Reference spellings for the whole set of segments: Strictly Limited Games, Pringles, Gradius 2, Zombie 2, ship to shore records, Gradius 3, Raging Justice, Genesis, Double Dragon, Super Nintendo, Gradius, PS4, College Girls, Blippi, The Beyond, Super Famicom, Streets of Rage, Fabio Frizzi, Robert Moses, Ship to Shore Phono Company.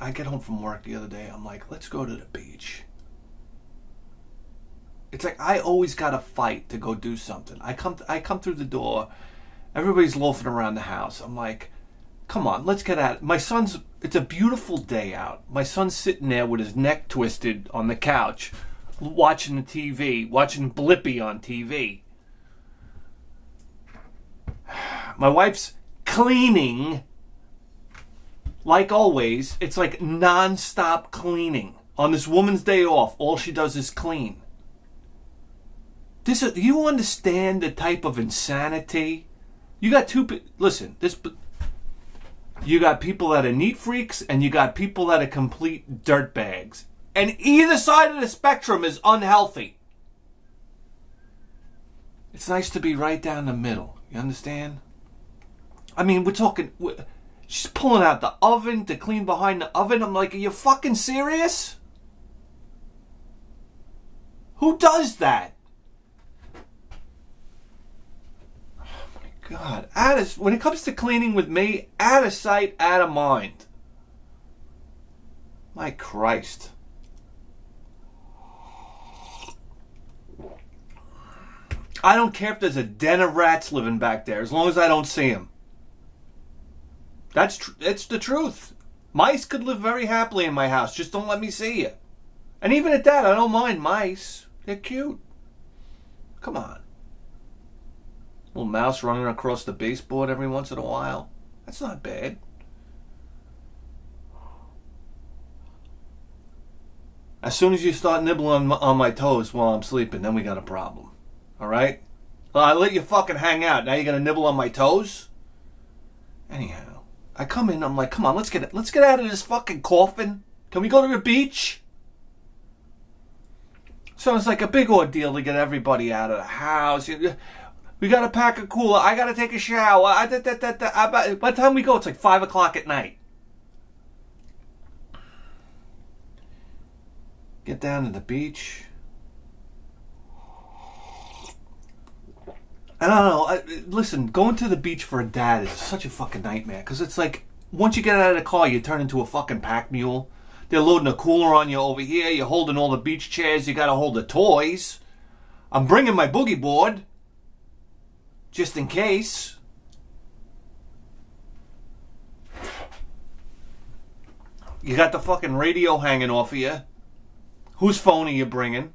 I get home from work the other day. I'm like, let's go to the beach. It's like I always got to fight to go do something. I come through the door. Everybody's loafing around the house. I'm like, come on, let's get out. My son's, it's a beautiful day out. My son's sitting there with his neck twisted on the couch, watching the TV, watching Blippi on TV. My wife's cleaning, like always. It's like non-stop cleaning. On this woman's day off, all she does is clean. This is, you understand the type of insanity? You got two, listen, this, you got people that are neat freaks and you got people that are complete dirtbags. And either side of the spectrum is unhealthy. It's nice to be right down the middle. You understand? I mean, we're talking, she's pulling out the oven to clean behind the oven. I'm like, are you fucking serious? Who does that? God, when it comes to cleaning with me, out of sight, out of mind. My Christ. I don't care if there's a den of rats living back there, as long as I don't see them. That's the truth. Mice could live very happily in my house, just don't let me see you. And even at that, I don't mind mice. They're cute. Come on. Little mouse running across the baseboard every once in a while. That's not bad. As soon as you start nibbling on my toes while I'm sleeping, then we got a problem. Alright? Well, I let you fucking hang out. Now you're gonna nibble on my toes? Anyhow, I come in, I'm like, come on, let's get out of this fucking coffin. Can we go to the beach? So it's like a big ordeal to get everybody out of the house. We got to pack a cooler. I got to take a shower. By the time we go, it's like 5 o'clock at night. Get down to the beach. I don't know. Listen, going to the beach for a dad is such a fucking nightmare. Because it's like, once you get out of the car, you turn into a fucking pack mule. They're loading a cooler on you over here. You're holding all the beach chairs. You got to hold the toys. I'm bringing my boogie board. Just in case. You got the fucking radio hanging off of you. Whose phone are you bringing?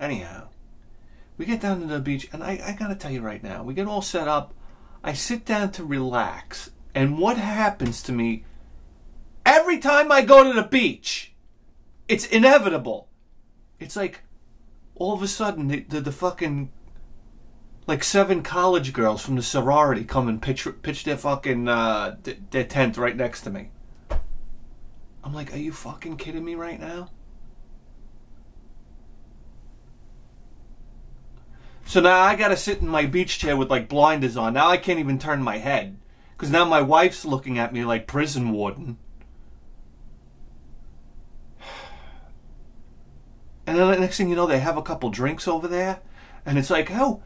Anyhow, we get down to the beach, and I gotta tell you right now, we get all set up. I sit down to relax, and what happens to me every time I go to the beach? It's inevitable. It's like, all of a sudden, the fucking... like 7 college girls from the sorority come and pitch their fucking their tent right next to me. I'm like, are you fucking kidding me right now? So now I gotta sit in my beach chair with like blinders on. Now I can't even turn my head because now my wife's looking at me like prison warden. And then the next thing you know, they have a couple drinks over there, and it's like, oh.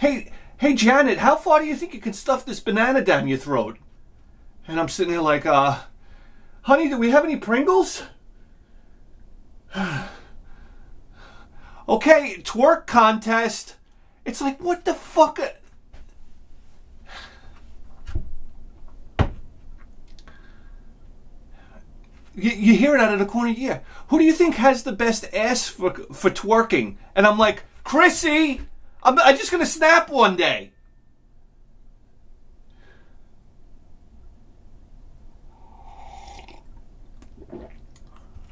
Hey, Janet, how far do you think you can stuff this banana down your throat? And I'm sitting there like, honey, do we have any Pringles? Okay, twerk contest. It's like, what the fuck? You hear it out of the corner of your ear. Who do you think has the best ass for twerking? And I'm like, Chrissy! I'm just going to snap one day.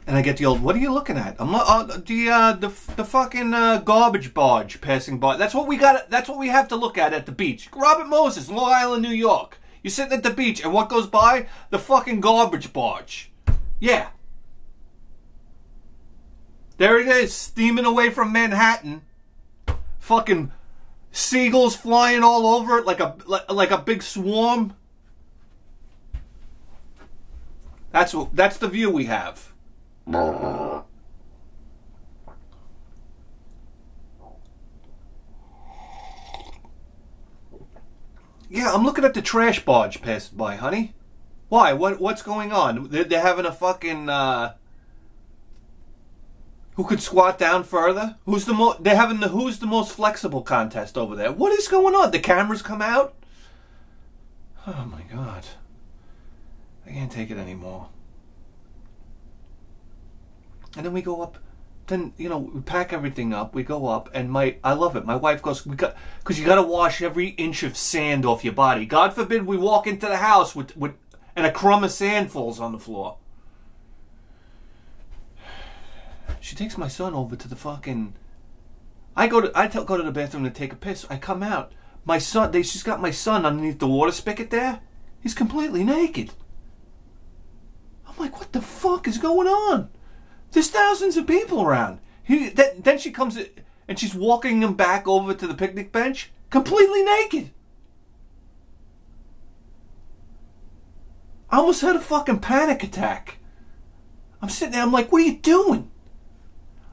And I get the old, what are you looking at? I'm not, the fucking garbage barge passing by. That's what we got. That's what we have to look at the beach. Robert Moses, Long Island, New York. You're sitting at the beach and what goes by? The fucking garbage barge. Yeah. There it is, steaming away from Manhattan. Fucking seagulls flying all over it like a big swarm. That's the view we have. Yeah, I'm looking at the trash barge passed by, honey. Why? What's going on? They're having a fucking, who could squat down further? They're having the who's the most flexible contest over there. What is going on? The cameras come out? Oh my God. I can't take it anymore. And then we go up, then, you know, we pack everything up, we go up, and I love it. My wife goes, because you got to wash every inch of sand off your body. God forbid we walk into the house and a crumb of sand falls on the floor. She takes my son over to the fucking... I go to the bathroom to take a piss. I come out. My son... She's got my son underneath the water spigot there. He's completely naked. I'm like, what the fuck is going on? There's thousands of people around. Then she comes and she's walking him back over to the picnic bench. Completely naked. I almost had a fucking panic attack. I'm sitting there. I'm like, what are you doing?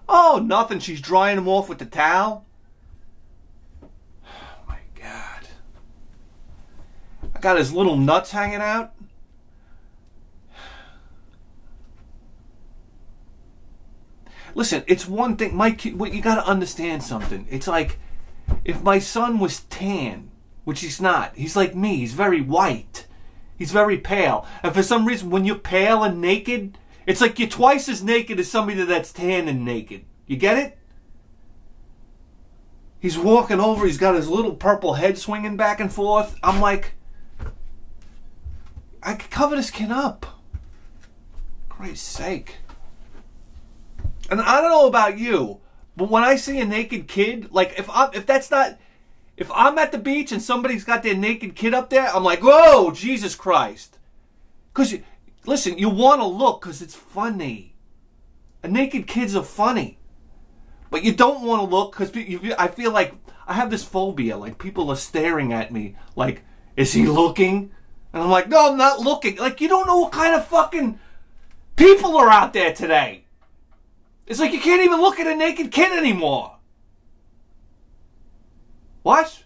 Oh, nothing. She's drying him off with the towel. Oh, my God. I got his little nuts hanging out. Listen, it's one thing. My kid, you got to understand something. It's like if my son was tan, which he's not. He's like me. He's very white. He's very pale. And for some reason, when you're pale and naked... It's like you're twice as naked as somebody that's tan and naked. You get it? He's walking over. He's got his little purple head swinging back and forth. I'm like, I could cover this kid up. Christ's sake. And I don't know about you, but when I see a naked kid, like if I'm at the beach and somebody's got their naked kid up there, I'm like, whoa, Jesus Christ. Because you... Listen, you want to look because it's funny. And naked kids are funny. But you don't want to look because I feel like I have this phobia. Like people are staring at me like, is he looking? And I'm like, no, I'm not looking. Like you don't know what kind of fucking people are out there today. It's like you can't even look at a naked kid anymore. What?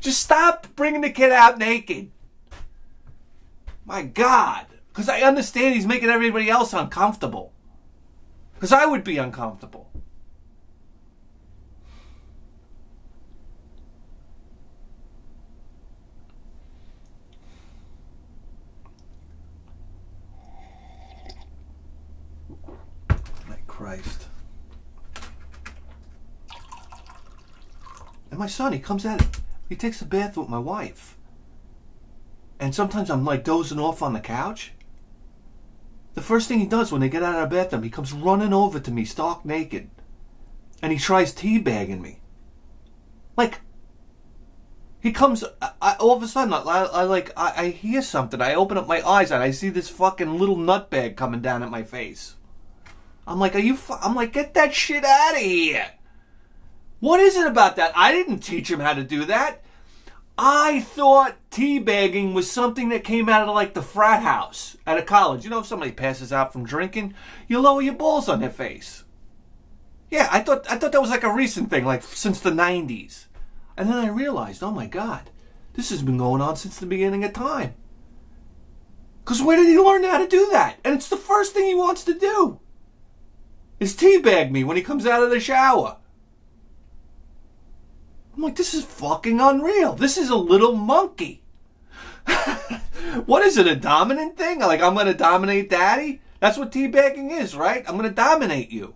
Just stop bringing the kid out naked. My God. Because I understand he's making everybody else uncomfortable. Because I would be uncomfortable. My Christ. And my son, he comes at it. He takes a bath with my wife. And sometimes I'm like dozing off on the couch. The first thing he does when they get out of the bathroom, he comes running over to me, stark naked. And he tries teabagging me. Like, he comes, all of a sudden, I hear something. I open up my eyes and I see this fucking little nutbag coming down at my face. I'm like, get that shit out of here. What is it about that? I didn't teach him how to do that. I thought teabagging was something that came out of like the frat house at a college. You know, if somebody passes out from drinking, you lower your balls on their face. Yeah, I thought that was like a recent thing, like since the 90s. And then I realized, oh my God, this has been going on since the beginning of time. Because where did he learn how to do that? And it's the first thing he wants to do is teabag me when he comes out of the shower. I'm like, this is fucking unreal. This is a little monkey. What is it, a dominant thing? Like, I'm going to dominate daddy? That's what teabagging is, right? I'm going to dominate you.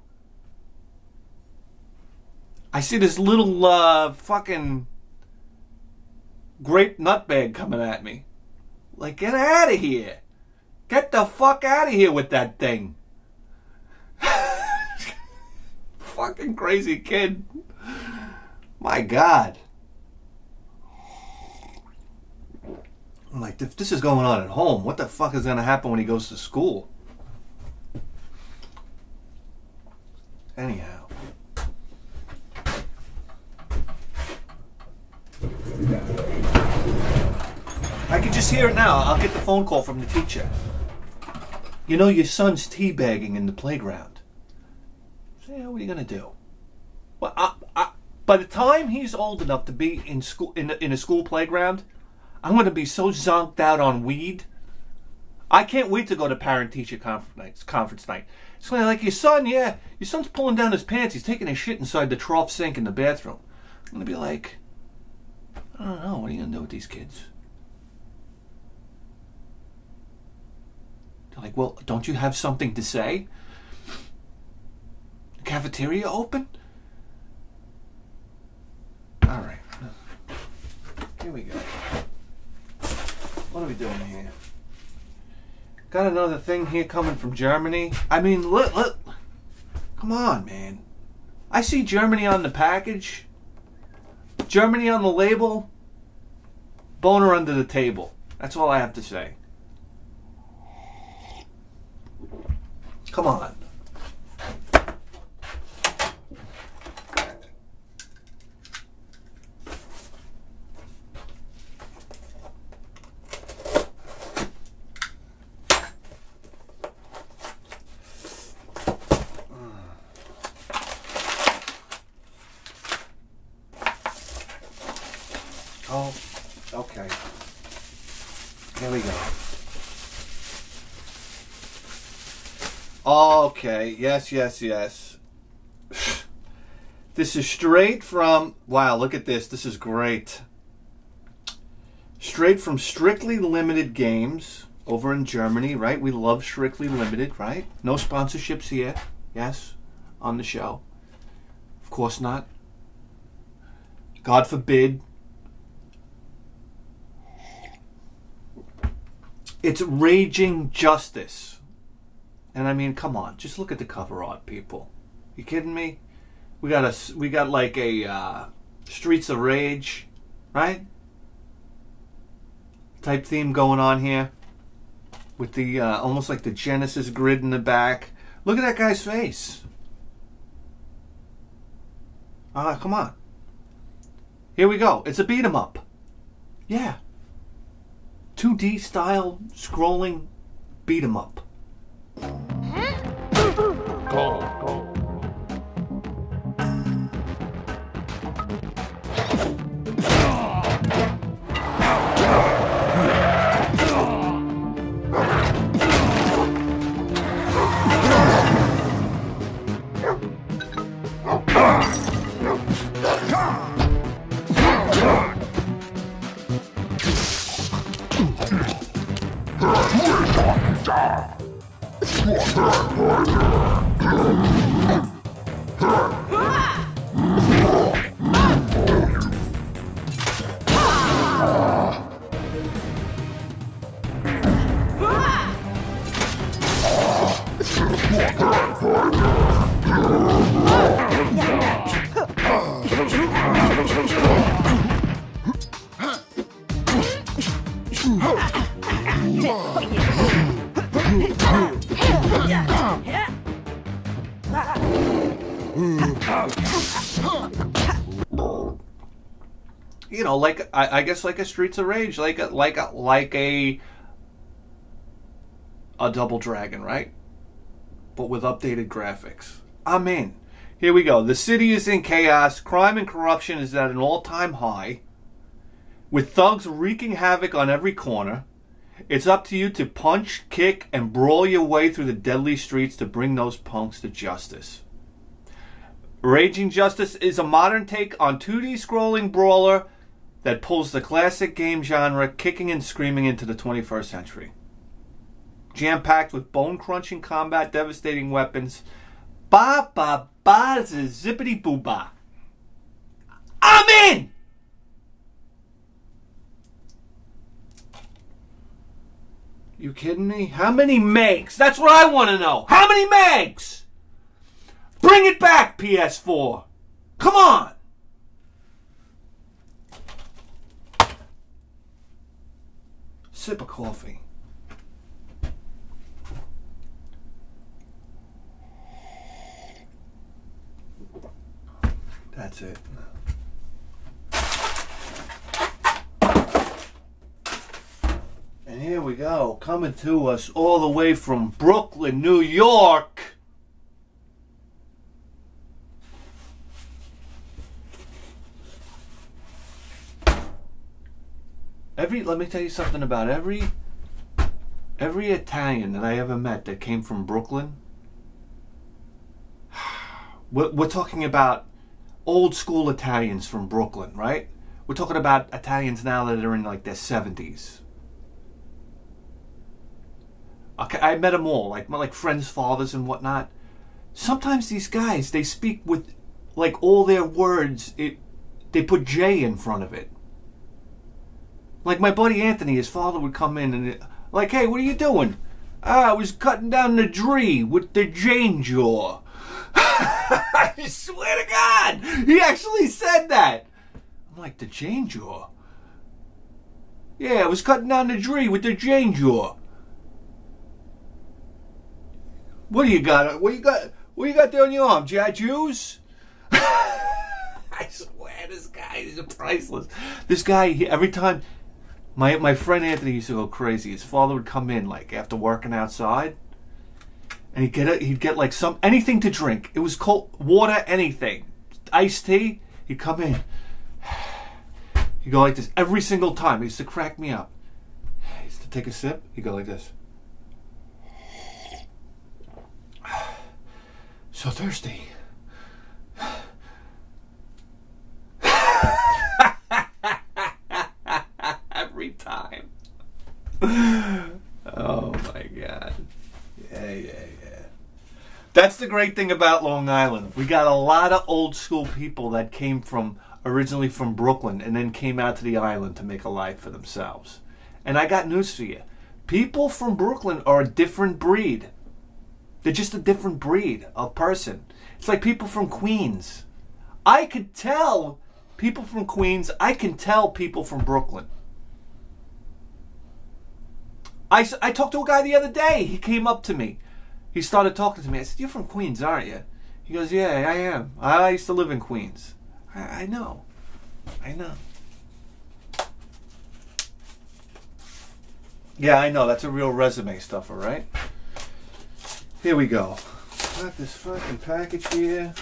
I see this little fucking grape nutbag coming at me. Like, get out of here. Get the fuck out of here with that thing. Fucking crazy kid. My God. I'm like, if this is going on at home, what the fuck is going to happen when he goes to school? Anyhow. I can just hear it now. I'll get the phone call from the teacher. You know, your son's teabagging in the playground. Yeah, what are you going to do? Well, By the time he's old enough to be in school, in a school playground, I'm going to be so zonked out on weed. I can't wait to go to parent-teacher conference night. It's like, your son, yeah, your son's pulling down his pants. He's taking a shit inside the trough sink in the bathroom. I'm going to be like, I don't know, what are you going to do with these kids? They're like, well, don't you have something to say? The cafeteria open? All right. Here we go. What are we doing here? Got another thing here coming from Germany. I mean, look. Come on, man. I see Germany on the package. Germany on the label. Boner under the table. That's all I have to say. Come on. Oh, okay. Here we go. Okay, yes. This is straight from, wow, look at this. This is great. Straight from Strictly Limited Games over in Germany, right? We love Strictly Limited, right? No sponsorships here, yes, on the show. Of course not. God forbid. It's Raging Justice. And I mean, come on, just look at the cover art, people. You kidding me? We got like a Streets of Rage, right? Type theme going on here with the almost like the Genesis grid in the back. Look at that guy's face. Ah, come on. Here we go. It's a beat 'em up. Yeah. 2D style scrolling beat 'em up. Huh? Go. You know, like I guess like a Streets of Rage, like a Double Dragon, right? But with updated graphics. I'm in. Here we go. The city is in chaos. Crime and corruption is at an all-time high. With thugs wreaking havoc on every corner, it's up to you to punch, kick, and brawl your way through the deadly streets to bring those punks to justice. Raging Justice is a modern take on 2D scrolling brawler that pulls the classic game genre kicking and screaming into the 21st century. Jam-packed with bone-crunching combat, devastating weapons. Ba-ba-ba, zippity-boo-ba. I'm in! You kidding me? How many megs? That's what I want to know. How many megs? Bring it back, PS4. Come on. Sip of coffee. That's it. And here we go, coming to us all the way from Brooklyn, New York. Let me tell you something about every Italian that I ever met that came from Brooklyn. We're talking about old school Italians from Brooklyn, right? We're talking about Italians now that are in like their 70s. Okay, I met them all, like my friends' fathers and whatnot. Sometimes these guys, they speak with like all their words, they put J in front of it. Like my buddy Anthony, his father would come in and like, hey, what are you doing? I was cutting down the tree with the Jane jaw. I swear to God, he actually said that. I'm like, the Jane jaw? Yeah, I was cutting down the tree with the Jane jaw. What do you got? What do you got there on your arm? G.I. Jews? I swear, this guy is priceless. This guy, every time, my friend Anthony used to go crazy. His father would come in like after working outside, and he'd get like anything to drink. It was cold water, anything, iced tea. He'd come in. He'd go like this every single time. He used to crack me up. He used to take a sip. He'd go like this. So thirsty. Every time. Oh my God. Yeah. That's the great thing about Long Island. We got a lot of old school people that came from, originally from Brooklyn, and then came out to the island to make a life for themselves. And I got news for you. People from Brooklyn are a different breed. They're just a different breed of person. It's like people from Queens. I could tell people from Queens. I can tell people from Brooklyn. I talked to a guy the other day. He came up to me. He started talking to me. I said, you're from Queens, aren't you? He goes, yeah, I am. I used to live in Queens. I know. I know. Yeah, I know. That's a real resume stuffer, right? Here we go. Got this fucking package here.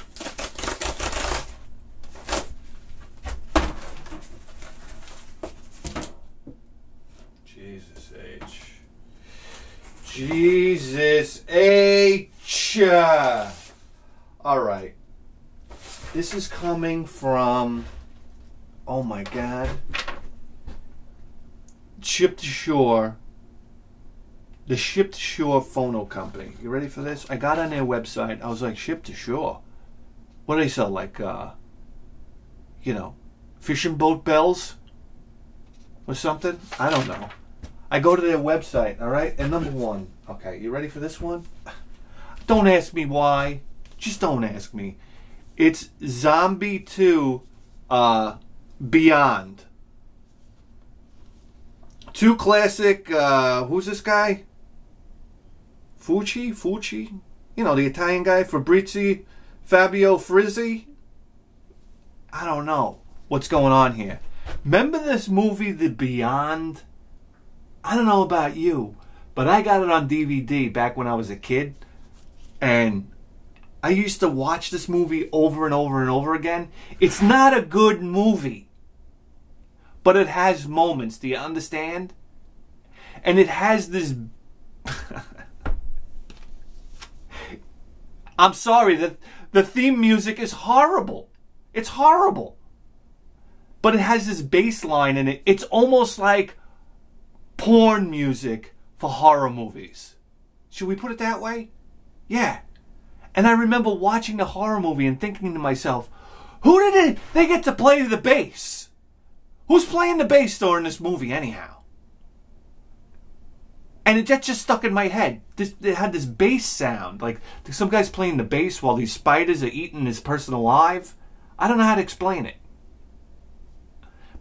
Jesus H. Jesus H. All right. This is coming from, oh my God, Ship to Shore. The Ship to Shore Phono Company. You ready for this? I got on their website. I was like, Ship to Shore? What do they sell? Like, you know, fishing boat bells or something? I don't know. I go to their website, all right? And number one, okay, you ready for this one? Don't ask me why. Just don't ask me. It's Zombie 2 Beyond. Two classic, who's this guy? Fucci, you know, the Italian guy, Fabrizi, Fabio Frizzi. I don't know what's going on here. Remember this movie, The Beyond? I don't know about you, but I got it on DVD back when I was a kid, and I used to watch this movie over and over and over again. It's not a good movie, but it has moments. Do you understand? And it has this... I'm sorry, the theme music is horrible. It's horrible. But it has this bass line in it. It's almost like porn music for horror movies. Should we put it that way? Yeah. And I remember watching the horror movie and thinking to myself, who did they get to play the bass? Who's playing the bass during this movie anyhow? And that just stuck in my head. It had this bass sound. Like some guy's playing the bass while these spiders are eating this person alive. I don't know how to explain it.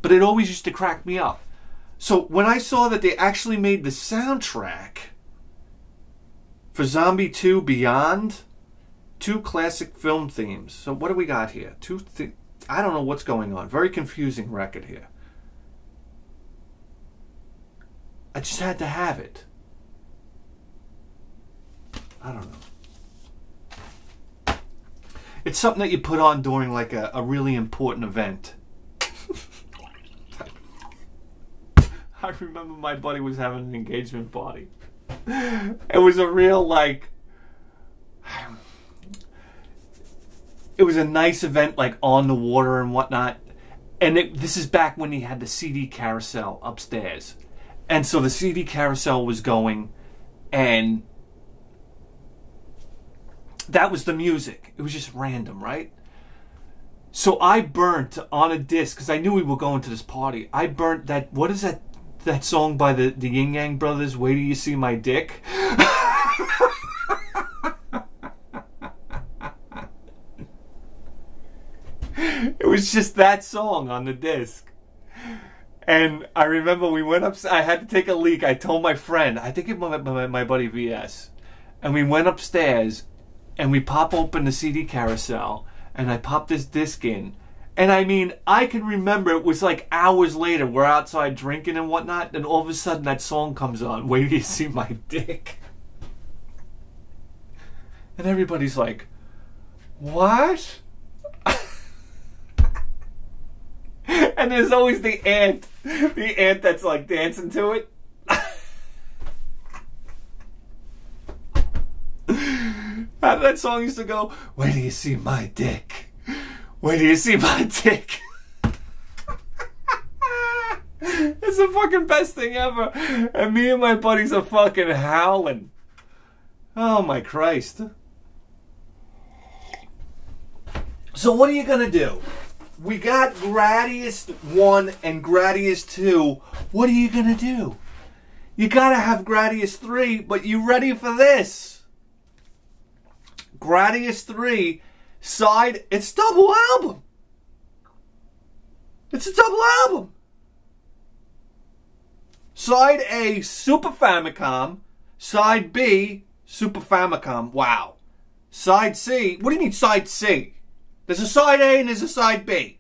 But it always used to crack me up. So when I saw that they actually made the soundtrack for Zombie 2 Beyond, two classic film themes. So what do we got here? I don't know what's going on. Very confusing record here. I just had to have it. I don't know. It's something that you put on during like a really important event. I remember my buddy was having an engagement party. It was a real, like, it was a nice event, like, on the water and whatnot. And this is back when he had the CD carousel upstairs. And so the CD carousel was going, and that was the music. It was just random, right? So I burnt on a disc, because I knew we were going to this party. I burnt that, what is that song by the Yin Yang Brothers, Wait Till You See My Dick? It was just that song on the disc. And I remember we went up, I had to take a leak. I told my friend, I think it was my buddy VS. And we went upstairs and we pop open the CD carousel and I popped this disc in. And I mean, I can remember it was like hours later, we're outside drinking and whatnot, and all of a sudden that song comes on, Wait Till You See My Dick. And everybody's like, what? And there's always the ant that's like dancing to it. How did that song used to go? Wait till you see my dick. Wait till you see my dick. It's the fucking best thing ever. And me and my buddies are fucking howling. Oh my Christ. So what are you gonna do? We got Gradius 1 and Gradius 2. What are you gonna do? You gotta have Gradius 3, but you ready for this? Gradius 3 side, it's double album. It's a double album. Side A, Super Famicom. Side B, Super Famicom. Wow. Side C, what do you mean side C? There's a side A and there's a side B.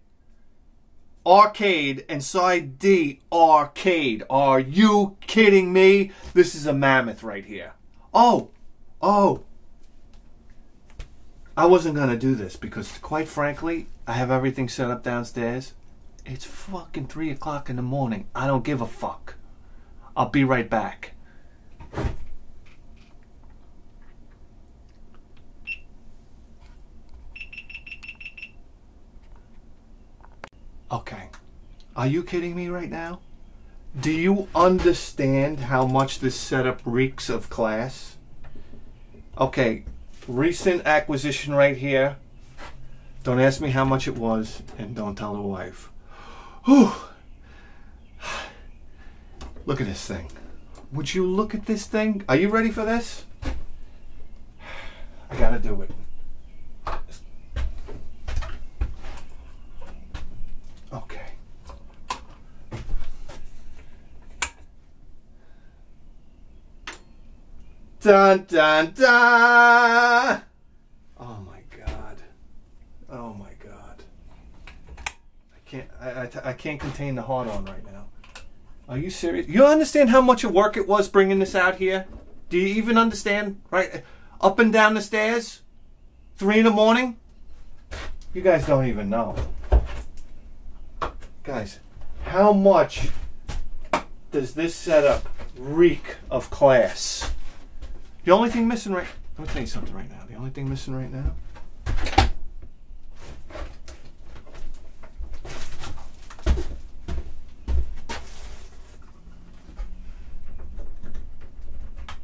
Arcade and side D, arcade. Are you kidding me? This is a mammoth right here. Oh. I wasn't going to do this because, quite frankly, I have everything set up downstairs. It's fucking 3 o'clock in the morning. I don't give a fuck. I'll be right back. Okay, are you kidding me right now? Do you understand how much this setup reeks of class? Okay, recent acquisition right here. Don't ask me how much it was, and don't tell the wife. Whew. Look at this thing. Would you look at this thing? Are you ready for this? I gotta do it. Dun, dun, dun! Oh my God. Oh my God. I can't contain the hard on right now. Are you serious? You understand how much of work it was bringing this out here? Do you even understand? Right? Up and down the stairs? 3 in the morning? You guys don't even know. Guys, how much does this setup reek of class? The only thing missing right... Let me tell you something right now. The only thing missing right now...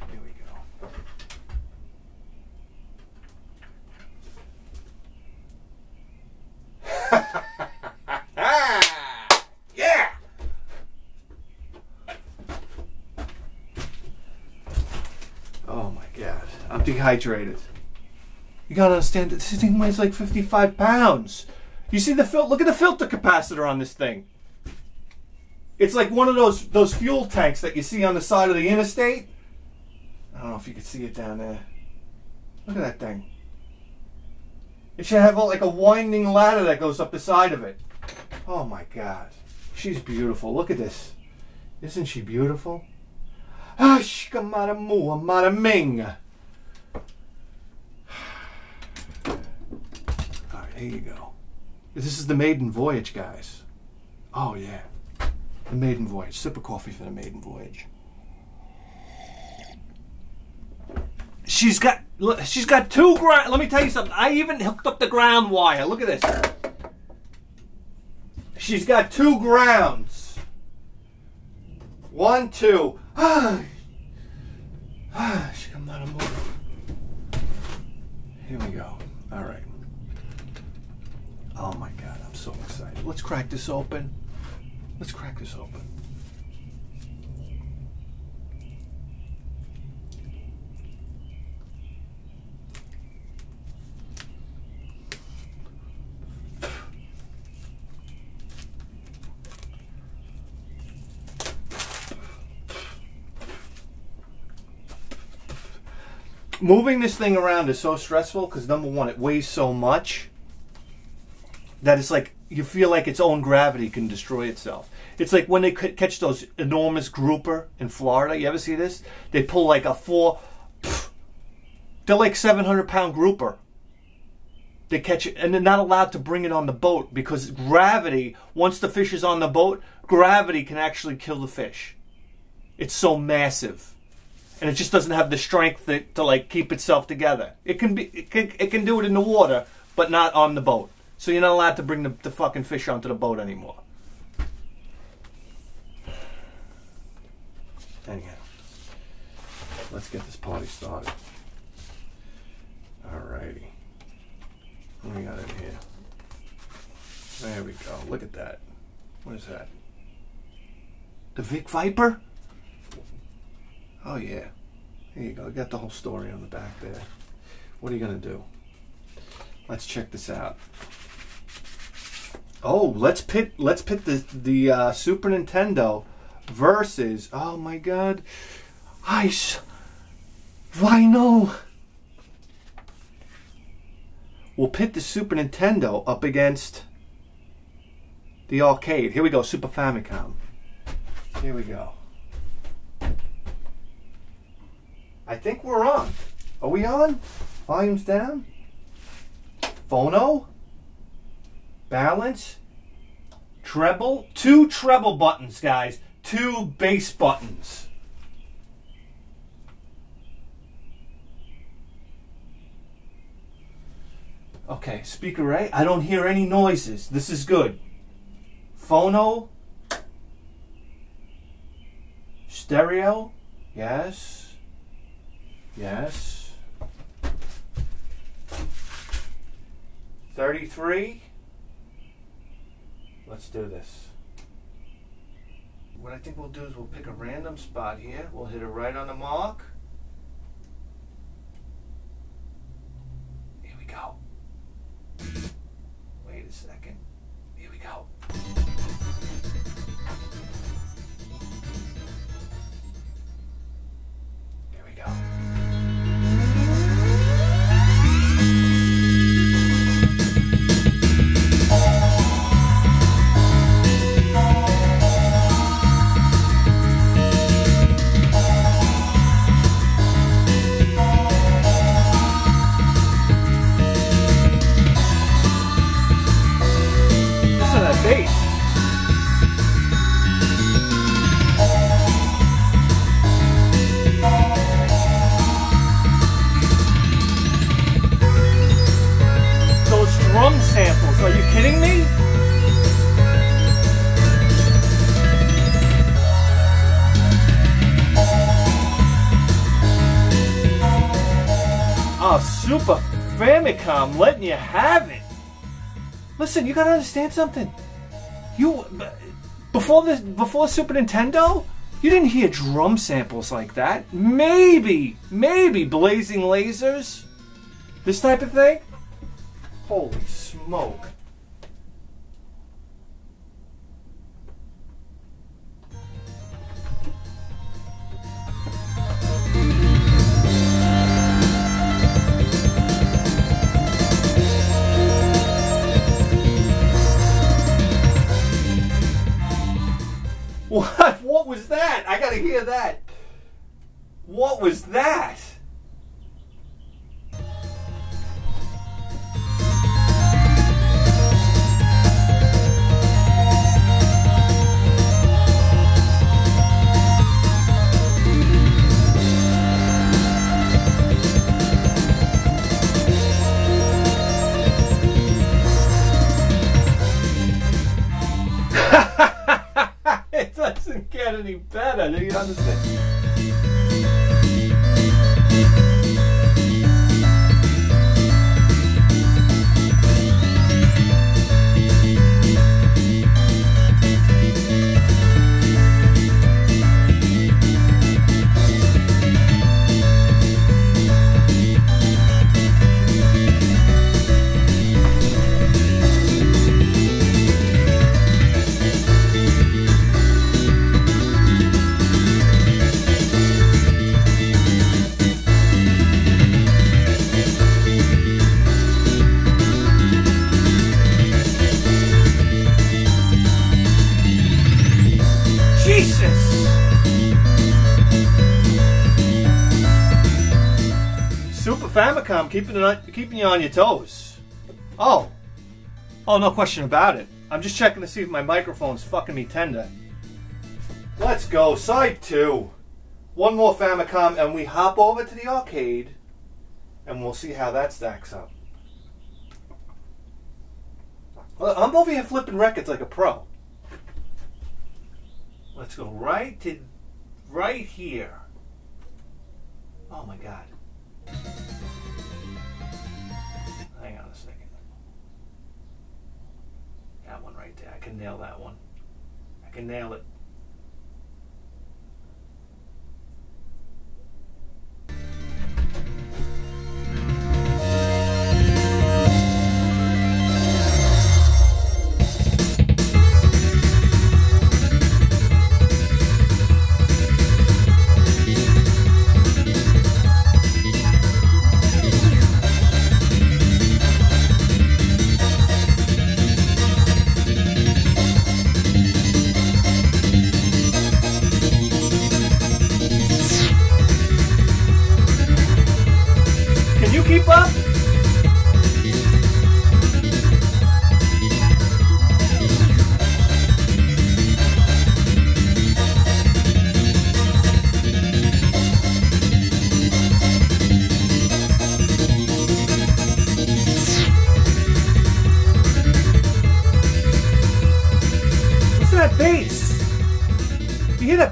Here we go. Yeah! Dehydrated. You gotta understand that this thing weighs like 55 pounds. You see the filter? Look at the filter capacitor on this thing. It's like one of those fuel tanks that you see on the side of the interstate. I don't know if you can see it down there. Look at that thing. It should have like a winding ladder that goes up the side of it. Oh my God. She's beautiful. Look at this. Isn't she beautiful? Ah, shikamara mu, amara ming. There you go. This is the maiden voyage, guys. Oh, yeah. The maiden voyage. Sip of coffee for the maiden voyage. She's got two ground. Let me tell you something. I even hooked up the ground wire. Look at this. She's got two grounds. 1, 2. I'm not a mover. Here we go. All right. Oh my God, I'm so excited. Let's crack this open. Let's crack this open. Moving this thing around is so stressful because, number one, it weighs so much that it's like you feel like its own gravity can destroy itself. It's like when they catch those enormous grouper in Florida. You ever see this? They pull like a they're like 700-pound grouper. They catch it, and they're not allowed to bring it on the boat because gravity, once the fish is on the boat, gravity can actually kill the fish. It's so massive. And it just doesn't have the strength to like keep itself together. It can do it in the water, but not on the boat. So you're not allowed to bring the fucking fish onto the boat anymore. Anyhow, let's get this party started. Alrighty, what do we got in here? There we go. Look at that. What is that? The Vic Viper? Oh yeah, there you go. You got the whole story on the back there. What are you gonna do? Let's check this out. Oh, let's pit the Super Nintendo versus, oh my God, Ice Rhino. We'll pit the Super Nintendo up against the arcade. Here we go, Super Famicom. Here we go. I think we're on. Are we on? Volume's down. Phono. Balance. Treble. 2 treble buttons, guys. 2 bass buttons. Okay, speaker A. I don't hear any noises. This is good. Phono. Stereo. Yes. Yes. 33. Let's do this. What I think we'll do is we'll pick a random spot here. We'll hit it right on the mark. Here we go. Wait a second. Here we go. Here we go. Super Famicom letting you have it. Listen, you gotta understand something. Before Super Nintendo, you didn't hear drum samples like that. Maybe blazing lasers, this type of thing. Holy smoke! What was that? I gotta hear that. What was that? doesn't get any better. Do you understand? Famicom, keeping you on your toes. Oh, no question about it. I'm just checking to see if my microphone's fucking me tender. Let's go, side two. One more Famicom, and we hop over to the arcade, and we'll see how that stacks up. I'm over here flipping records like a pro. Let's go right here. Oh my God. Hang on a second. That one right there. I can nail that one. I can nail it.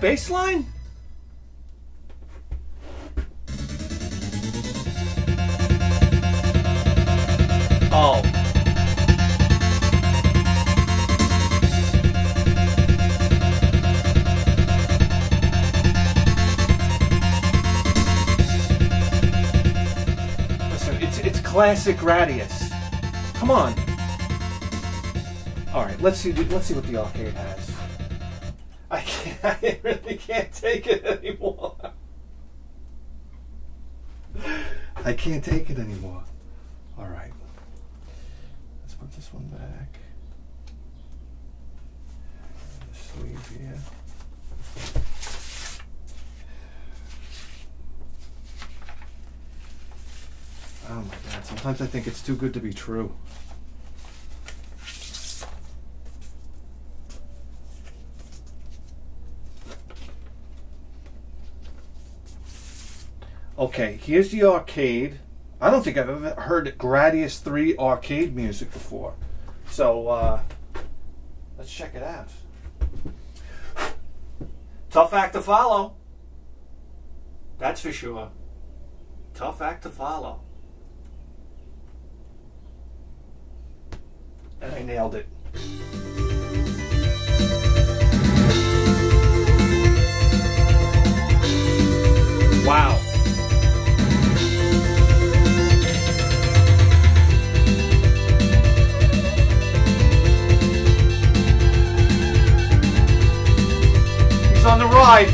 Baseline? Oh. Listen, it's classic Gradius. Come on. All right, let's see what the arcade has. I really can't take it anymore. I can't take it anymore. All right. Let's put this one back. Sleeve here. Oh my God. Sometimes I think it's too good to be true. Okay, here's the arcade. I don't think I've ever heard Gradius 3 arcade music before. So, let's check it out. Tough act to follow. That's for sure. Tough act to follow. And I nailed it. Wow. On the ride.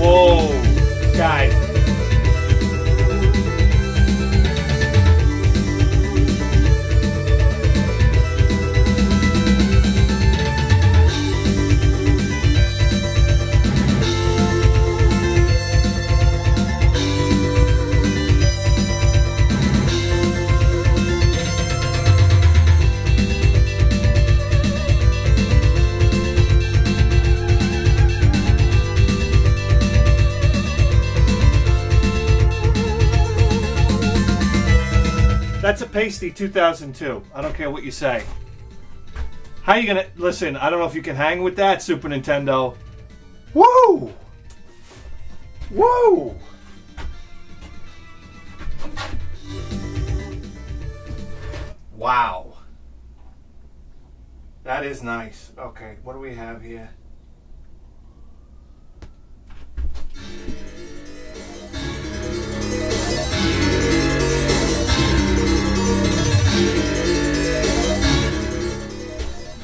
Whoa, guys. pasty 2002. I don't care what you say. How you gonna... Listen, I don't know if you can hang with that, Super Nintendo. Woo! Woo! Wow. That is nice. Okay, what do we have here?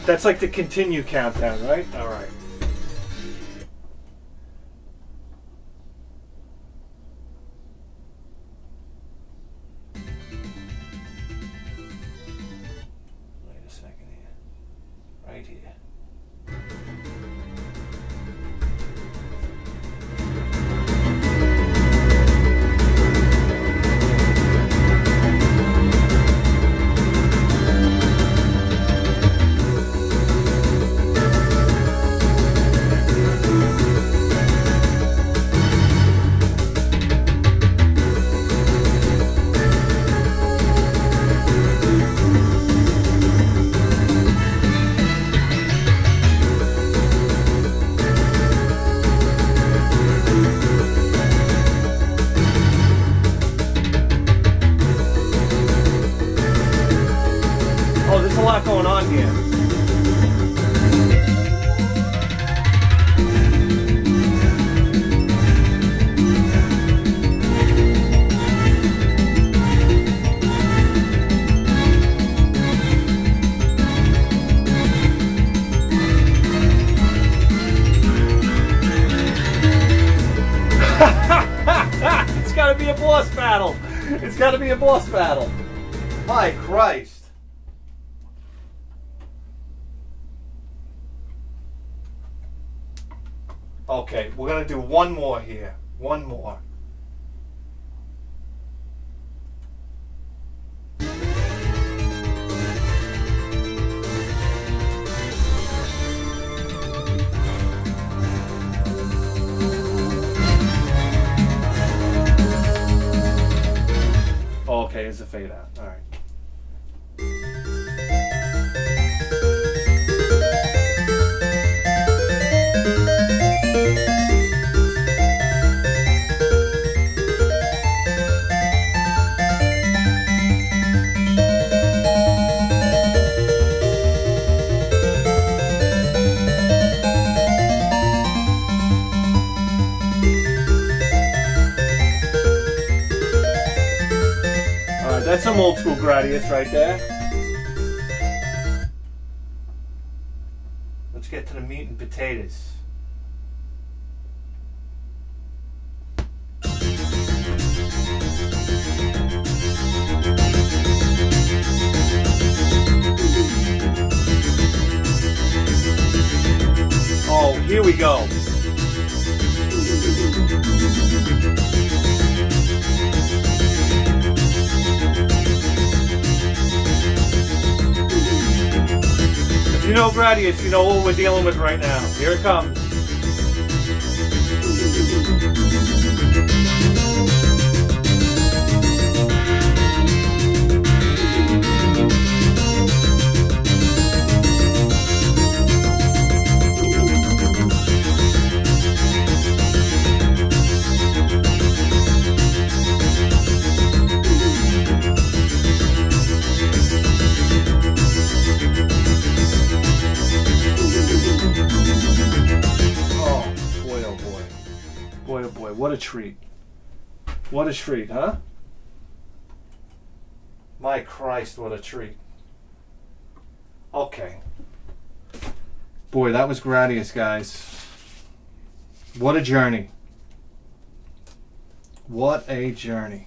That's like the continue countdown, right? All right. It's gotta be a boss battle. My Christ. Okay, we're gonna do one more here. One more. Okay, it's a fade out. All right. That's some old school Gradius right there. Let's get to the meat and potatoes. Oh, here we go. You know Gradius, you know what we're dealing with right now. Here it comes. What a treat. What a treat, huh? My Christ, what a treat. Okay. Boy, that was Gradius, guys. What a journey. What a journey.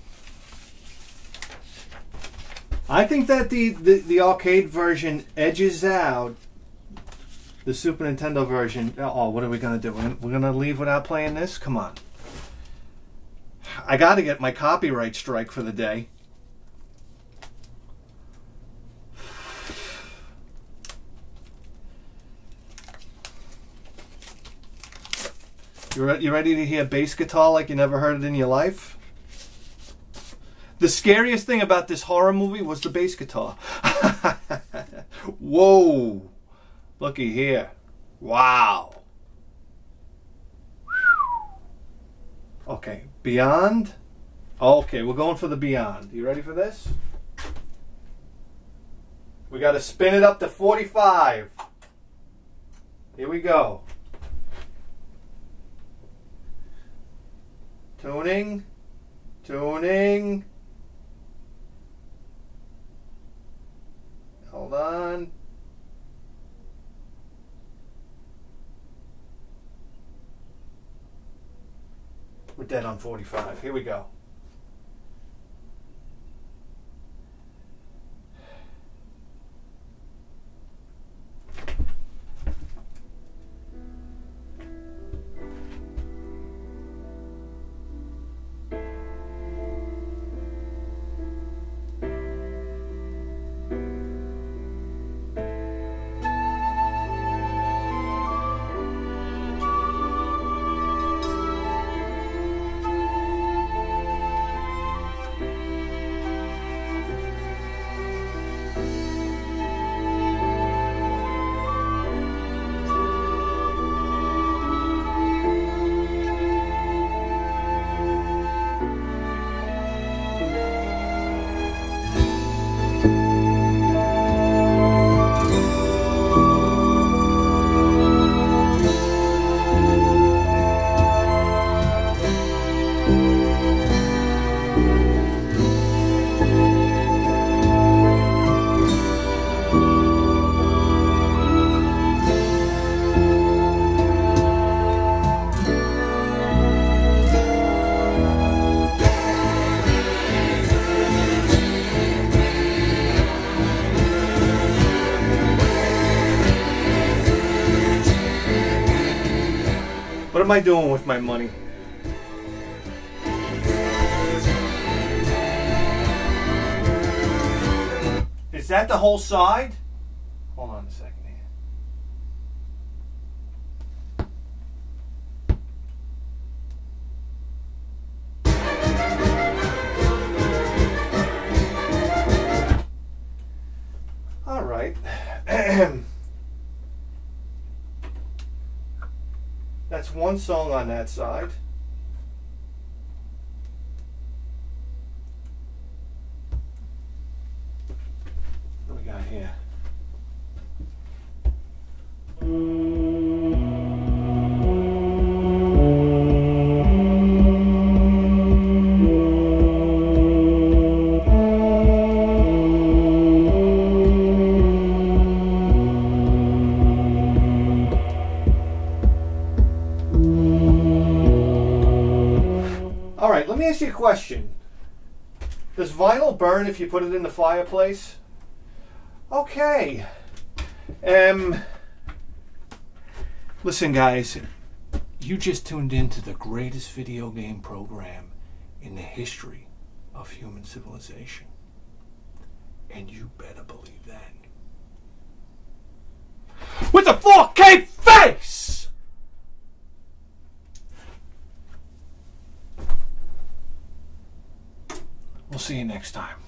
I think that the arcade version edges out the Super Nintendo version. Oh, what are we going to do? We're going to leave without playing this? Come on. I gotta get my copyright strike for the day. You ready to hear bass guitar like you never heard it in your life? The scariest thing about this horror movie was the bass guitar. Whoa. Looky here. Wow. Okay, Beyond. Okay, we're going for the Beyond. You ready for this? We got to spin it up to 45. Here we go. Tuning. Tuning. Hold on. We're dead on 45. Here we go. What am I doing with my money? Is that the whole side? Hold on a second here. All right. That's one song on that side. What do we got here? Let me ask you a question. Does vinyl burn if you put it in the fireplace? Okay. Listen guys, you just tuned into the greatest video game program in the history of human civilization. And you better believe that. With a 4K face! We'll see you next time.